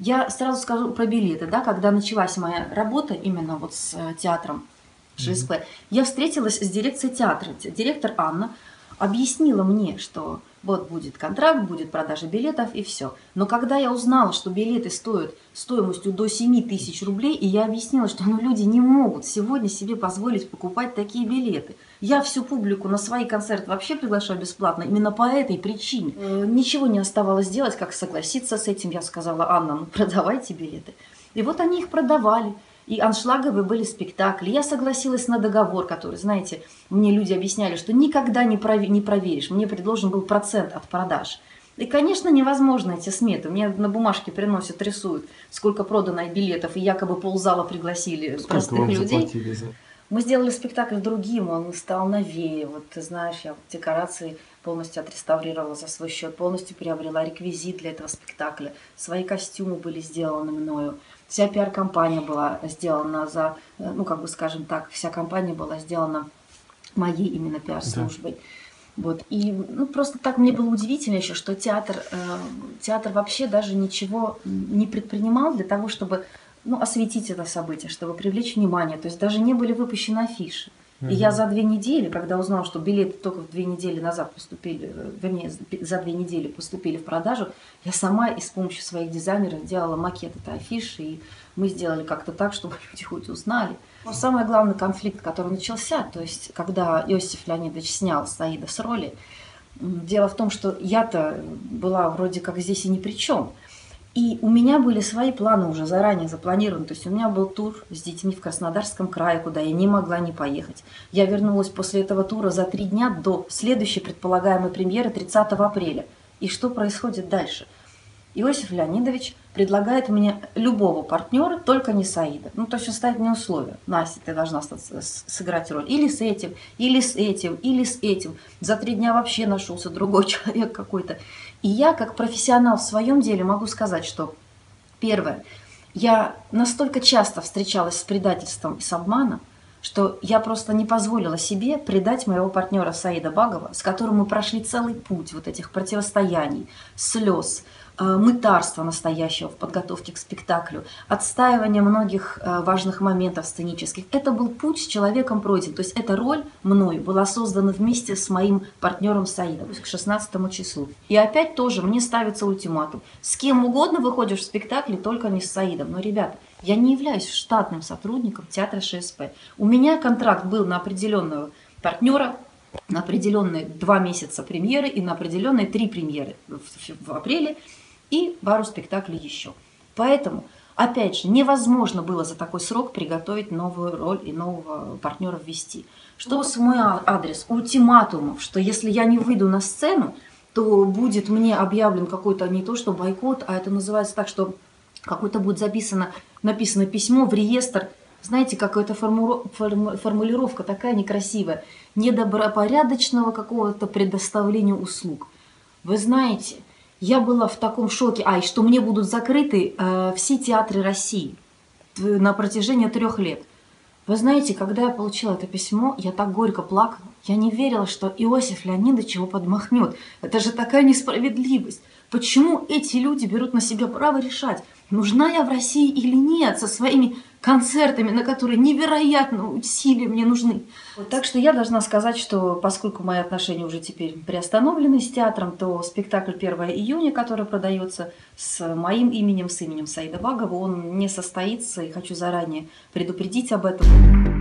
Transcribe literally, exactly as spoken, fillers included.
Я сразу скажу про билеты, да, когда началась моя работа именно вот с театром ЖСП, mm-hmm. я встретилась с дирекцией театра. Директор Анна объяснила мне, что вот будет контракт, будет продажа билетов и все. Но когда я узнала, что билеты стоят стоимостью до семи тысяч рублей, и я объяснила, что ну, люди не могут сегодня себе позволить покупать такие билеты. Я всю публику на свои концерты вообще приглашаю бесплатно, именно по этой причине. Ничего не оставалось делать, как согласиться с этим. Я сказала: Анна, ну продавайте билеты. И вот они их продавали. И аншлаговые были спектакли. Я согласилась на договор, который, знаете, мне люди объясняли, что никогда не проверишь. Мне предложен был процент от продаж. И, конечно, невозможно эти сметы. Мне на бумажке приносят, рисуют, сколько продано билетов, и якобы ползала пригласили простых людей. Мы сделали спектакль другим, он стал новее. Вот ты знаешь, я декорации полностью отреставрировала за свой счет, полностью приобрела реквизит для этого спектакля. Свои костюмы были сделаны мною. Вся пиар-компания была сделана за, ну, как бы, скажем так, вся компания была сделана моей именно пиар-службой. Да. Вот. И, ну, просто так мне было удивительно еще, что театр, э, театр вообще даже ничего не предпринимал для того, чтобы, ну, осветить это событие, чтобы привлечь внимание. То есть даже не были выпущены афиши. И я за две недели, когда узнала, что билеты только две недели назад поступили, вернее, за две недели поступили в продажу, я сама и с помощью своих дизайнеров делала макеты, афиши, и мы сделали как-то так, чтобы люди хоть узнали. Но самый главный конфликт, который начался, то есть когда Иосиф Леонидович снял Саида с роли, дело в том, что я-то была вроде как здесь и ни при чем. И у меня были свои планы уже заранее запланированы. То есть у меня был тур с детьми в Краснодарском крае, куда я не могла не поехать. Я вернулась после этого тура за три дня до следующей предполагаемой премьеры тридцатого апреля. И что происходит дальше? Иосиф Леонидович предлагает мне любого партнера, только не Саида. Ну, то есть он ставит мне условия. Настя, ты должна сыграть роль или с этим, или с этим, или с этим. За три дня вообще нашелся другой человек какой-то. И я, как профессионал в своем деле, могу сказать, что, первое, я настолько часто встречалась с предательством и с обманом, что я просто не позволила себе предать моего партнера Саида Багова, с которым мы прошли целый путь вот этих противостояний, слез, мытарства настоящего в подготовке к спектаклю, отстаивание многих важных моментов сценических. Это был путь с человеком пройден. То есть эта роль мной была создана вместе с моим партнером Саидом, то есть к шестнадцатому числу. И опять тоже мне ставится ультиматум. С кем угодно выходишь в спектакле, только не с Саидом. Но, ребята, я не являюсь штатным сотрудником театра ШСП. У меня контракт был на определенного партнера, на определенные два месяца премьеры и на определенные три премьеры в, в апреле и пару спектаклей еще. Поэтому, опять же, невозможно было за такой срок приготовить новую роль и нового партнера ввести. Что с мой адрес ультиматумов, что если я не выйду на сцену, то будет мне объявлен какой-то не то что бойкот, а это называется так, что какое-то будет записано, написано письмо в реестр. Знаете, какая-то форму... форму... формулировка такая некрасивая. Недобропорядочного какого-то предоставления услуг. Вы знаете, я была в таком шоке. А, и что мне будут закрыты э, все театры России на протяжении трех лет. Вы знаете, когда я получила это письмо, я так горько плакала. Я не верила, что Иосиф Леонидович его подмахнет. Это же такая несправедливость. Почему эти люди берут на себя право решать, нужна я в России или нет, со своими концертами, на которые невероятно усилия мне нужны. Вот, так что я должна сказать, что поскольку мои отношения уже теперь приостановлены с театром, то спектакль первое июня, который продается с моим именем, с именем Саида Багова, он не состоится, и хочу заранее предупредить об этом.